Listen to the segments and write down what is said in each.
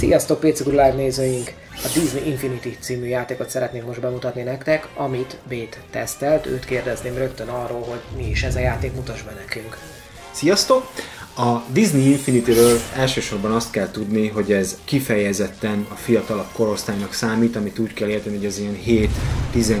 Sziasztok, PC Guru live nézőink! A Disney Infinity című játékot szeretnék most bemutatni nektek, amit Bét tesztelt. Őt kérdezném rögtön arról, hogy mi is ez a játék, mutasd be nekünk. Sziasztok! A Disney Infinity-ről elsősorban azt kell tudni, hogy ez kifejezetten a fiatalabb korosztálynak számít, amit úgy kell érteni, hogy az ilyen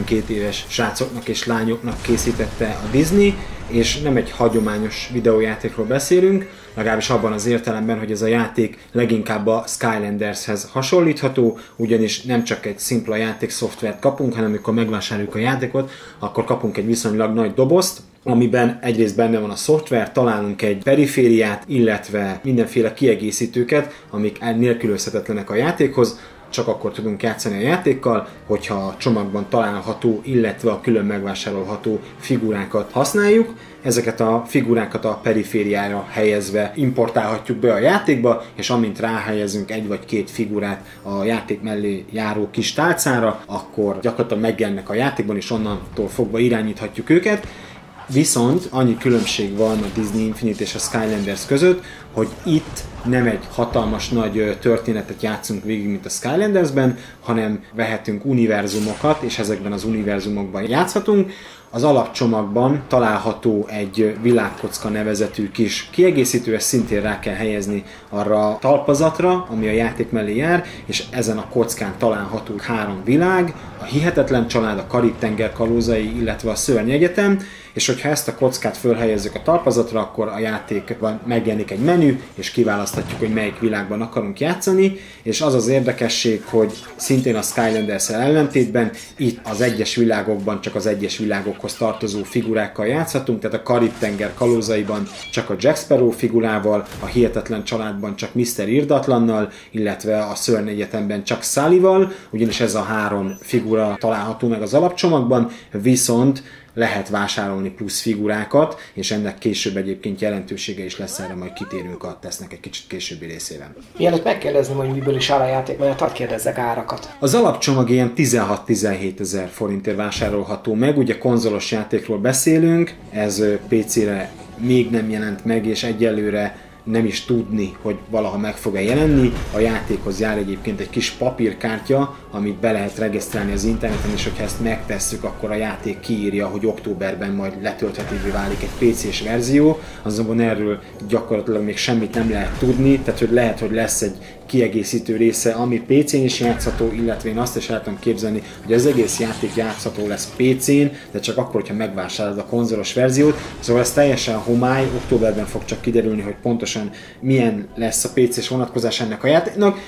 7-12 éves srácoknak és lányoknak készítette a Disney, és nem egy hagyományos videójátékról beszélünk, legalábbis abban az értelemben, hogy ez a játék leginkább a Skylandershez hasonlítható, ugyanis nem csak egy szimpla játékszoftvert kapunk, hanem amikor megvásároljuk a játékot, akkor kapunk egy viszonylag nagy dobozt, amiben egyrészt benne van a szoftver, találunk egy perifériát, illetve mindenféle kiegészítőket, amik nélkülözhetetlenek a játékhoz. Csak akkor tudunk játszani a játékkal, hogyha a csomagban található, illetve a külön megvásárolható figurákat használjuk. Ezeket a figurákat a perifériára helyezve importálhatjuk be a játékba, és amint ráhelyezünk egy vagy két figurát a játék mellé járó kis tálcára, akkor gyakorlatilag megjelennek a játékban, és onnantól fogva irányíthatjuk őket. Viszont annyi különbség van a Disney Infinity és a Skylanders között, hogy itt nem egy hatalmas nagy történetet játszunk végig, mint a Skylandersben, hanem vehetünk univerzumokat, és ezekben az univerzumokban játszhatunk. Az alapcsomagban található egy világkocka nevezetű kis kiegészítő, ezt szintén rá kell helyezni arra a talpazatra, ami a játék mellé jár, és ezen a kockán található 3 világ, a Hihetetlen Család, a Karib-tenger kalózai, illetve a Szörny Egyetem, és hogyha ezt a kockát fölhelyezzük a talpazatra, akkor a játékban megjelenik egy menü, és kiválaszthatjuk, hogy melyik világban akarunk játszani, és az az érdekesség, hogy szintén a Skylanders-el ellentétben itt az egyes világokban csak az egyes világokhoz tartozó figurákkal játszhatunk, tehát a Karib-tenger kalózaiban csak a Jack Sparrow figurával, a Hihetetlen Családban csak Mr. Irdatlannal, illetve a Szörny Egyetemben csak Szalival, ugyanis ez a 3 figura található meg az alapcsomagban, viszont lehet vásárolni plusz figurákat, és ennek később egyébként jelentősége is lesz, erre majd kitérünk a tesznek egy kicsit későbbi részében. Mielőtt megkérdezném, hogy miből is áll a játék, mert hadd kérdezzek árakat. Az alapcsomag ilyen 16-17 ezer forintért vásárolható meg, ugye konzolos játékról beszélünk, ez PC-re még nem jelent meg, és egyelőre nem is tudni, hogy valaha meg fog-e jelenni. A játékhoz jár egyébként egy kis papírkártya, amit be lehet regisztrálni az interneten, és hogyha ezt megtesszük, akkor a játék kiírja, hogy októberben majd letölthetővé válik egy PC-s verzió, azonban erről gyakorlatilag még semmit nem lehet tudni, tehát hogy lehet, hogy lesz egy kiegészítő része, ami PC-n is játszható, illetve én azt is el tudom képzelni, hogy az egész játék játszható lesz PC-n, de csak akkor, hogyha megvásárolod a konzolos verziót, szóval ez teljesen homály, októberben fog csak kiderülni, hogy pontosan milyen lesz a PC-s vonatkozás ennek a játéknak.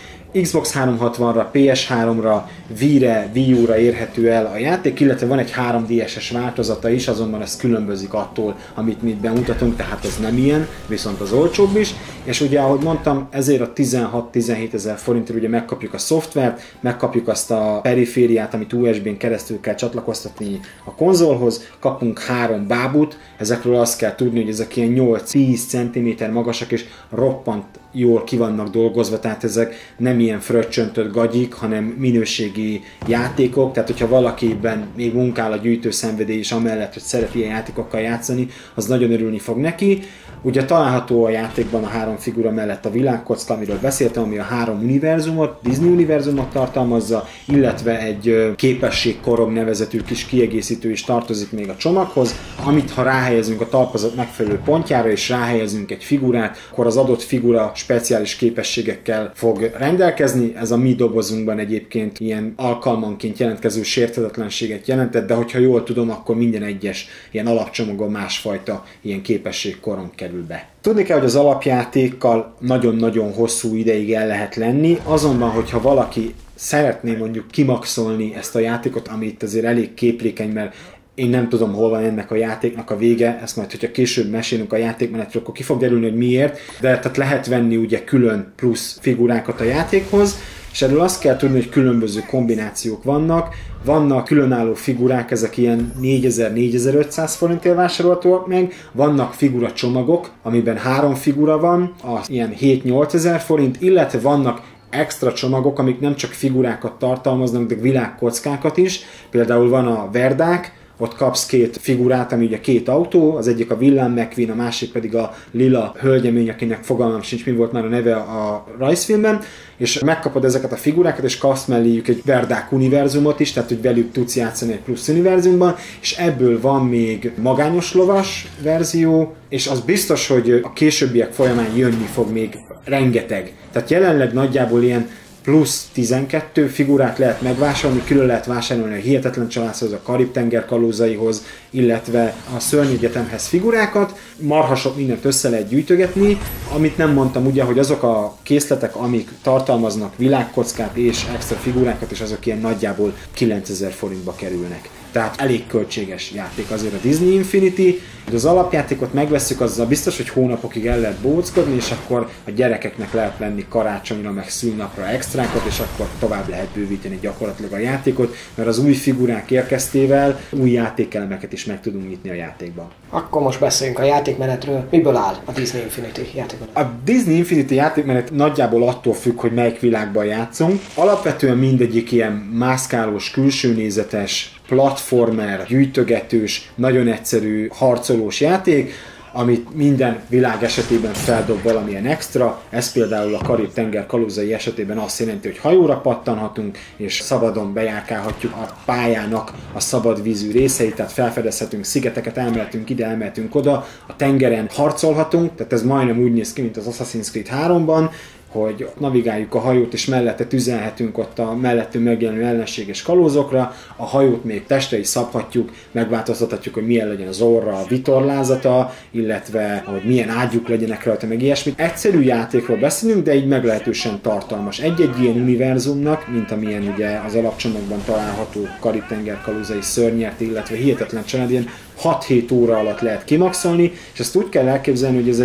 Xbox 360-ra, PS3-ra, Wii-re, Wii U-ra érhető el a játék, illetve van egy 3DS-es változata is, azonban ez különbözik attól, amit mi itt bemutatunk, tehát az nem ilyen, viszont az olcsóbb is, és ugye ahogy mondtam, ezért a 16-17 ezer forintért ugye megkapjuk a szoftvert, megkapjuk azt a perifériát, amit USB-n keresztül kell csatlakoztatni a konzolhoz, kapunk 3 bábút, ezekről azt kell tudni, hogy ezek ilyen 8-10 cm magasak és roppant jól ki vannak dolgozva, tehát ezek nem ilyen fröccsöntött gagyik, hanem minőségi játékok, tehát hogyha valakiben még munkál a gyűjtőszenvedély is amellett, hogy szeret ilyen játékokkal játszani, az nagyon örülni fog neki. Ugye található a játékban a 3 figura mellett a világkocka, amiről beszéltem, ami a 3 univerzumot, Disney univerzumot tartalmazza, illetve egy képességkorom nevezetű kis kiegészítő is tartozik még a csomaghoz, amit ha ráhelyezünk a talpazat megfelelő pontjára és ráhelyezünk egy figurát, akkor az adott figura speciális képességekkel fog rendelkezni. Ez a mi dobozunkban egyébként ilyen alkalmanként jelentkező sérthetetlenséget jelentett, de hogyha jól tudom, akkor minden egyes ilyen alapcsomagon másfajta ilyen képességkorom kerül be. Tudni kell, hogy az alapjátékkal nagyon-nagyon hosszú ideig el lehet lenni, azonban, hogyha valaki szeretné mondjuk kimaxolni ezt a játékot, ami itt azért elég képlékeny, mert én nem tudom, hol van ennek a játéknak a vége, ezt majd, hogyha később mesélünk a játékmenetről, akkor ki fog derülni, hogy miért, de tehát lehet venni ugye külön plusz figurákat a játékhoz, és erről azt kell tudni, hogy különböző kombinációk vannak. Vannak különálló figurák, ezek ilyen 4000-4500 forintért vásárolhatóak meg, vannak figura csomagok, amiben 3 figura van, az ilyen 7-8000 forint, illetve vannak extra csomagok, amik nem csak figurákat tartalmaznak, de világkockákat is. Például van a Verdák, ott kapsz két figurát, ami ugye két autó, az egyik a Villám McQueen, a másik pedig a lila hölgyemény, akinek fogalmam sincs, mi volt már a neve a rajzfilmben, és megkapod ezeket a figurákat, és kapsz melléjük egy Verdák univerzumot is, tehát hogy velük tudsz játszani egy plusz univerzumban, és ebből van még magányos lovas verzió, és az biztos, hogy a későbbiek folyamán jönni fog még rengeteg. Tehát jelenleg nagyjából ilyen plusz 12 figurát lehet megvásárolni, külön lehet vásárolni a Hihetetlen Családhoz, a Karib-tenger kalózaihoz, illetve a Szörny Egyetemhez figurákat. Marha sok mindent össze lehet gyűjtögetni, amit nem mondtam ugye, hogy azok a készletek, amik tartalmaznak világkockát és extra figurákat, és azok ilyen nagyjából 9000 forintba kerülnek. Tehát elég költséges játék azért a Disney Infinity, de az alapjátékot megveszük, azzal biztos, hogy hónapokig el lehet bóckodni, és akkor a gyerekeknek lehet venni karácsonyra, meg szünnapra extrákat, és akkor tovább lehet bővíteni gyakorlatilag a játékot, mert az új figurák érkeztével új játékelemeket is meg tudunk nyitni a játékban. Akkor most beszéljünk a játékmenetről. Miből áll a Disney Infinity játékmenet? A Disney Infinity játékmenet nagyjából attól függ, hogy melyik világban játszunk. Alapvetően mindegyik ilyen mászkálós, külsőnézetes, platformer, gyűjtögetős, nagyon egyszerű harcolós játék, amit minden világ esetében feldob valamilyen extra, ez például a Karib-tenger kalózai esetében azt jelenti, hogy hajóra pattanhatunk, és szabadon bejárkálhatjuk a pályának a szabad vízű részeit, tehát felfedezhetünk szigeteket, elmehetünk ide, elmehetünk oda, a tengeren harcolhatunk, tehát ez majdnem úgy néz ki, mint az Assassin's Creed 3-ban, hogy navigáljuk a hajót, és mellette tüzelhetünk ott a mellettünk megjelenő ellenséges kalózokra, a hajót még testre is szabhatjuk, megváltoztathatjuk, hogy milyen legyen az orra, a vitorlázata, illetve hogy milyen ágyuk legyenek rajta, meg ilyesmi. Egyszerű játékról beszélünk, de így meglehetősen tartalmas. Egy-egy ilyen univerzumnak, mint amilyen ugye az alapcsomagban található Karib-tenger kalózai szörnyet, illetve Hihetetlen Család, ilyen 6-7 óra alatt lehet kimaxolni, és ezt úgy kell elképzelni, hogy ez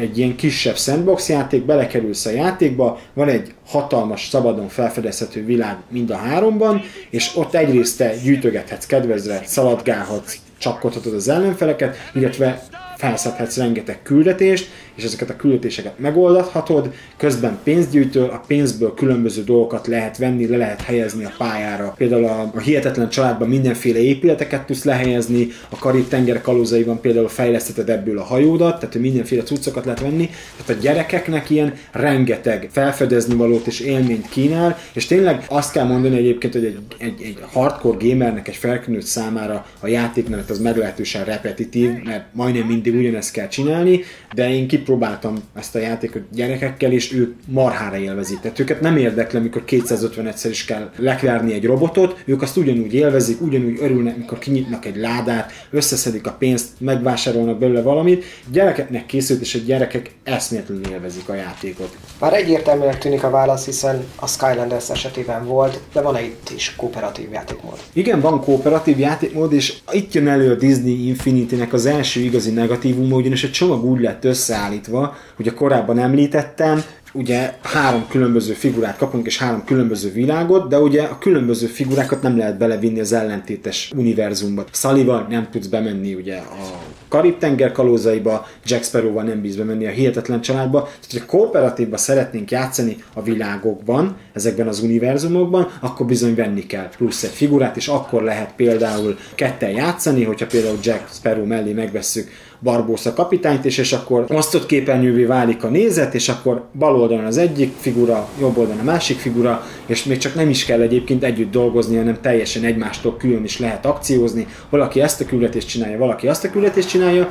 egy ilyen kisebb sandbox játék, belekerülsz a játékba, van egy hatalmas, szabadon felfedezhető világ mind a háromban, és ott egyrészt te gyűjtögethetsz kedvezre, szaladgálhatsz, csapkodhatod az ellenfeleket, illetve felszedhetsz rengeteg küldetést, és ezeket a küldetéseket megoldathatod, közben pénzt gyűjtöl, a pénzből különböző dolgokat lehet venni, le lehet helyezni a pályára. Például a Hihetetlen Családban mindenféle épületeket tudsz lehelyezni, a Karib-tenger kalózaiban például fejlesztheted ebből a hajódat, tehát mindenféle cuccokat lehet venni, tehát a gyerekeknek ilyen rengeteg felfedezni valót és élményt kínál, és tényleg azt kell mondani egyébként, hogy egy hardcore gamernek, egy felkönült számára a játékmenet az meglehetősen repetitív, mert majdnem mindig ugyanezt kell csinálni, de én próbáltam ezt a játékot gyerekekkel, és ők marhára élvezik. Tehát őket nem érdekli, amikor 250-szer is kell leverni egy robotot, ők azt ugyanúgy élvezik, ugyanúgy örülnek, mikor kinyitnak egy ládát, összeszedik a pénzt, megvásárolnak belőle valamit. Gyerekeknek készült, és a gyerekek eszméletlenül élvezik a játékot. Már egyértelműnek tűnik a válasz, hiszen a Skylanders esetében volt, de van-e itt is kooperatív játékmód? Igen, van kooperatív játékmód, és itt jön elő a Disney Infinity-nek az első igazi negatívuma, ugyanis a csomag úgy lett összeállítva, ugye korábban említettem, ugye három különböző figurát kapunk, és három különböző világot, de ugye a különböző figurákat nem lehet belevinni az ellentétes univerzumba. Szalival nem tudsz bemenni ugye a Karib-tenger kalózaiba, Jack Sparrowval nem bízz bemenni a Hihetetlen Családba. Tehát, hogyha kooperatívban szeretnénk játszani a világokban, ezekben az univerzumokban, akkor bizony venni kell plusz egy figurát, és akkor lehet például ketten játszani, hogyha például Jack Sparrow mellé megvesszük Barbosa kapitányt, és akkor osztott képernyővé válik a nézet, és akkor bal oldalon az egyik figura, jobb oldalon a másik figura, és még csak nem is kell egyébként együtt dolgozni, hanem teljesen egymástól külön is lehet akciózni. Valaki ezt a küldetést csinálja, valaki azt a küldetést csinálja,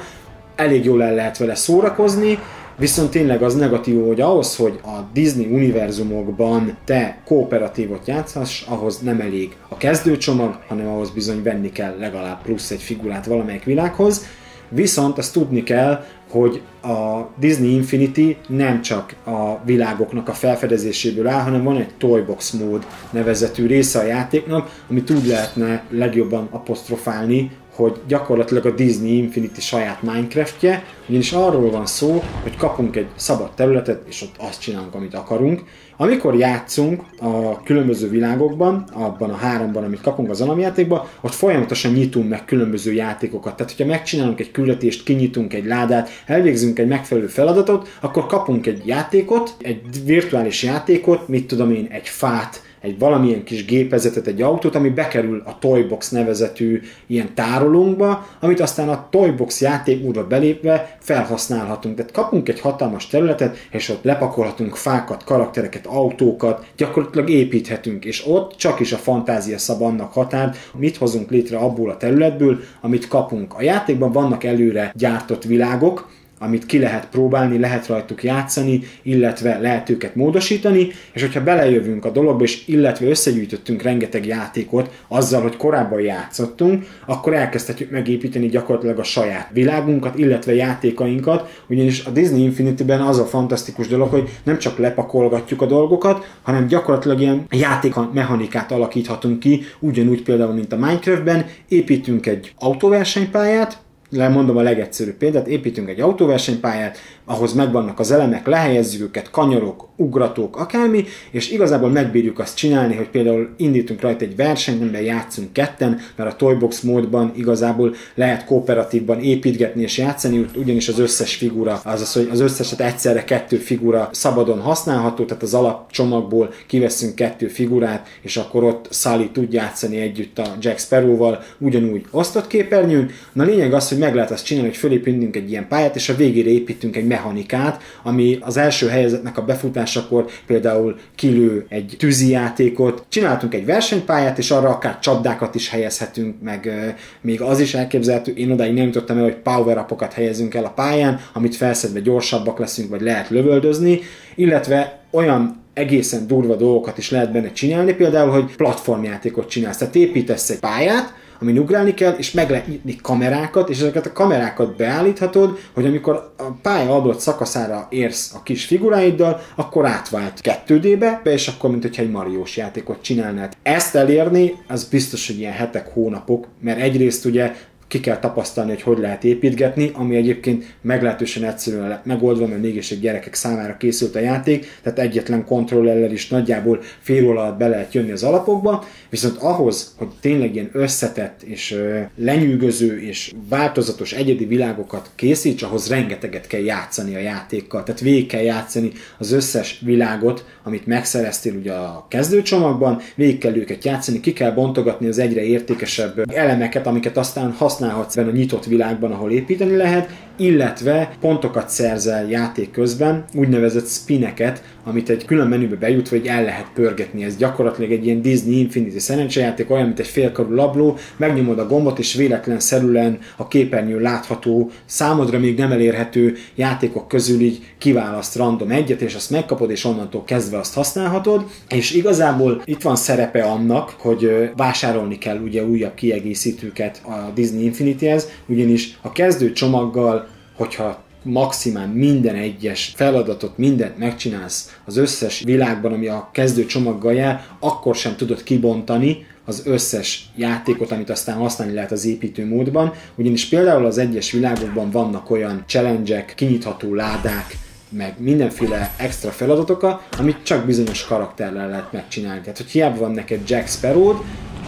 elég jól el lehet vele szórakozni, viszont tényleg az negatív, hogy ahhoz, hogy a Disney univerzumokban te kooperatívot játszhass, ahhoz nem elég a kezdőcsomag, hanem ahhoz bizony venni kell legalább plusz egy figurát valamelyik világhoz. Viszont azt tudni kell, hogy a Disney Infinity nem csak a világoknak a felfedezéséből áll, hanem van egy Toybox mód nevezetű része a játéknak, amit úgy lehetne legjobban apostrofálni, hogy gyakorlatilag a Disney Infinity saját Minecraftje, ugyanis arról van szó, hogy kapunk egy szabad területet, és ott azt csinálunk, amit akarunk. Amikor játszunk a különböző világokban, abban a háromban, amit kapunk az alapjátékban, ott folyamatosan nyitunk meg különböző játékokat. Tehát, hogyha megcsinálunk egy küldetést, kinyitunk egy ládát, elvégzünk egy megfelelő feladatot, akkor kapunk egy játékot, egy virtuális játékot, mit tudom én, egy fát, egy valamilyen kis gépezetet, egy autót, ami bekerül a Toybox nevezetű ilyen tárolónkba, amit aztán a Toybox játékúrba belépve felhasználhatunk. Tehát kapunk egy hatalmas területet, és ott lepakolhatunk fákat, karaktereket, autókat, gyakorlatilag építhetünk, és ott csak is a fantázia szab annak határt, mit hozunk létre abból a területből, amit kapunk. A játékban vannak előre gyártott világok, amit ki lehet próbálni, lehet rajtuk játszani, illetve lehet őket módosítani, és hogyha belejövünk a dologba, és illetve összegyűjtöttünk rengeteg játékot azzal, hogy korábban játszottunk, akkor elkezdhetjük megépíteni gyakorlatilag a saját világunkat, illetve játékainkat, ugyanis a Disney Infinity-ben az a fantasztikus dolog, hogy nem csak lepakolgatjuk a dolgokat, hanem gyakorlatilag ilyen játékmechanikát alakíthatunk ki, ugyanúgy például, mint a Minecraftben, építünk egy autóversenypályát, lemondom a legegyszerűbb példát, építünk egy autóversenypályát, ahhoz megvannak az elemek, lehelyezzük őket, kanyarok, ugratók, akármi, és igazából megbírjuk azt csinálni, hogy például indítunk rajta egy versenyt, amiben játszunk ketten, mert a Toybox módban igazából lehet kooperatívban építgetni és játszani, ugyanis az összes figura, azaz, hogy az összeset egyszerre kettő figura szabadon használható, tehát az alapcsomagból kiveszünk kettő figurát, és akkor ott Szali tud játszani együtt a Jack Sparrow-val, ugyanúgy osztott képernyőn. Na, lényeg az, hogy meg lehet azt csinálni, hogy fölépítünk egy ilyen pályát, és a végére építünk egy mechanikát, ami az első helyezetnek a befutásakor például kilő egy tűzijátékot. Csináltunk egy versenypályát, és arra akár csapdákat is helyezhetünk, meg még az is elképzelhető, én odáig nem jutottam el, hogy power-upokat helyezünk el a pályán, amit felszedve gyorsabbak leszünk, vagy lehet lövöldözni, illetve olyan egészen durva dolgokat is lehet benne csinálni, például, hogy platformjátékot csinálsz, tehát építesz egy pályát, amin ugrálni kell, és meg lehet nyitni kamerákat, és ezeket a kamerákat beállíthatod, hogy amikor a pálya adott szakaszára érsz a kis figuráiddal, akkor átvált 2D-be, és akkor mint hogyha egy Mariós játékot csinálnád. Ezt elérni, az biztos, hogy ilyen hetek, hónapok, mert egyrészt ugye ki kell tapasztalni, hogy lehet építgetni, ami egyébként meglehetősen egyszerűen megoldva, mert mégis egy gyerekek számára készült a játék, tehát egyetlen kontrollellel is nagyjából fél óra alatt be lehet jönni az alapokba, viszont ahhoz, hogy tényleg ilyen összetett és lenyűgöző és változatos egyedi világokat készíts, ahhoz rengeteget kell játszani a játékkal, tehát végig kell játszani az összes világot, amit megszereztél ugye a kezdőcsomagban, végig kell őket játszani, ki kell bontogatni az egyre értékesebb elemeket, amiket aztán használhatsz benne a nyitott világban, ahol építeni lehet, illetve pontokat szerzel játék közben, úgynevezett spineket, amit egy külön menübe bejutva, hogy el lehet pörgetni. Ez gyakorlatilag egy ilyen Disney Infinity szerencsejáték, olyan, mint egy félkarú labló, megnyomod a gombot, és véletlenszerűen a képernyőn látható, számodra még nem elérhető játékok közül így kiválaszt random egyet, és azt megkapod, és onnantól kezdve azt használhatod. És igazából itt van szerepe annak, hogy vásárolni kell ugye újabb kiegészítőket a Disney Infinity-hez, ugyanis a kezdő csomaggal, hogyha maximum minden egyes feladatot, mindent megcsinálsz az összes világban, ami a kezdő csomaggal jár, akkor sem tudod kibontani az összes játékot, amit aztán használni lehet az építő módban, ugyanis például az egyes világokban vannak olyan challenge-ek, kinyitható ládák, meg mindenféle extra feladatokkal, amit csak bizonyos karakterrel lehet megcsinálni. Tehát, hogy hiába van neked Jack Sparrow-d,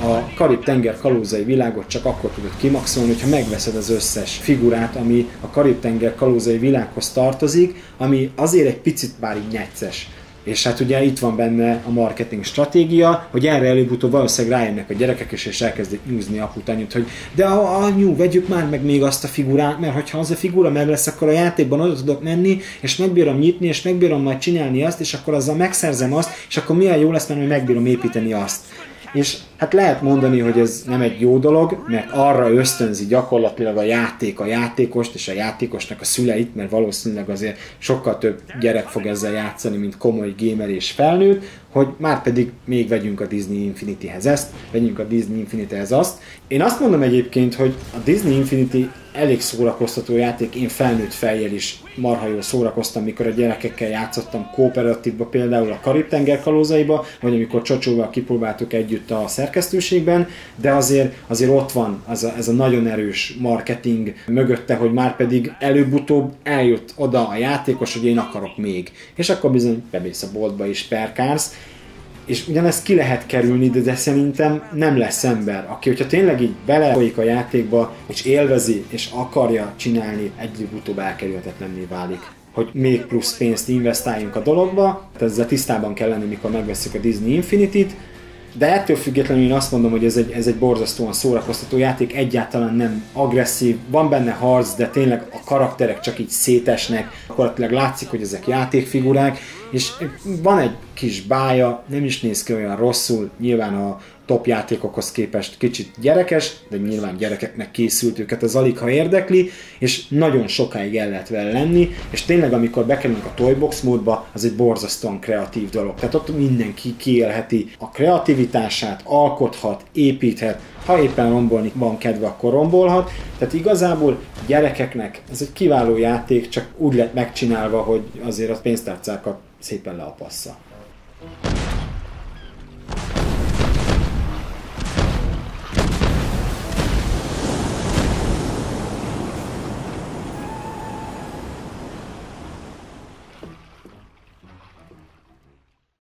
a Karib-tenger kalózai világot csak akkor tudod kimaxolni, hogyha megveszed az összes figurát, ami a Karib-tenger kalózai világhoz tartozik, ami azért egy picit már így necces. És hát ugye itt van benne a marketing stratégia, hogy erre előbb-utóbb valószínűleg rájönnek a gyerekek, és elkezdik nyúzni aput, anyut, hogy de anyu, vegyük már meg még azt a figurát, mert hogyha az a figura meg lesz, akkor a játékban oda tudok menni, és megbírom nyitni, és megbírom majd csinálni azt, és akkor azzal megszerzem azt, és akkor milyen jó lesz, mert megbírom építeni azt. És hát lehet mondani, hogy ez nem egy jó dolog, mert arra ösztönzi gyakorlatilag a játék a játékost és a játékosnak a szüleit, mert valószínűleg azért sokkal több gyerek fog ezzel játszani, mint komoly gamer és felnőtt, hogy már pedig még vegyünk a Disney Infinity-hez ezt, vegyünk a Disney Infinity-hez azt. Én azt mondom egyébként, hogy a Disney Infinity elég szórakoztató játék, én felnőtt fejjel is marha jól szórakoztam, mikor a gyerekekkel játszottam kooperatívba, például a Karib-tenger kalózaiba, vagy amikor Csocsóval kipróbáltuk együtt a szerkesztőségben, de azért ott van ez a nagyon erős marketing mögötte, hogy már pedig előbb-utóbb eljött oda a játékos, hogy én akarok még. És akkor bizony bemész a boltba és perkálsz, és ugyanezt ki lehet kerülni, de szerintem nem lesz ember, aki, hogyha tényleg így belefolyik a játékba, és élvezi, és akarja csinálni, együbb-utóbb elkerülhetetlenné válik. hogy még plusz pénzt investáljunk a dologba. Ezzel tisztában kell lenni, mikor megveszik a Disney Infinity-t. De ettől függetlenül én azt mondom, hogy ez egy borzasztóan szórakoztató játék, egyáltalán nem agresszív, van benne harc, de tényleg a karakterek csak így szétesnek, gyakorlatilag látszik, hogy ezek játékfigurák, és van egy kis bája, nem is néz ki olyan rosszul, nyilván a top játékokhoz képest kicsit gyerekes, de nyilván gyerekeknek készült, őket az alig ha érdekli, és nagyon sokáig el lehet vele lenni, és tényleg amikor bekerülünk a Toybox módba, az egy borzasztóan kreatív dolog. Tehát ott mindenki kiélheti a kreativitását, alkothat, építhet, ha éppen rombolni van kedve, akkor rombolhat. Tehát igazából gyerekeknek ez egy kiváló játék, csak úgy lett megcsinálva, hogy azért a pénztárcákat szépen leapassza.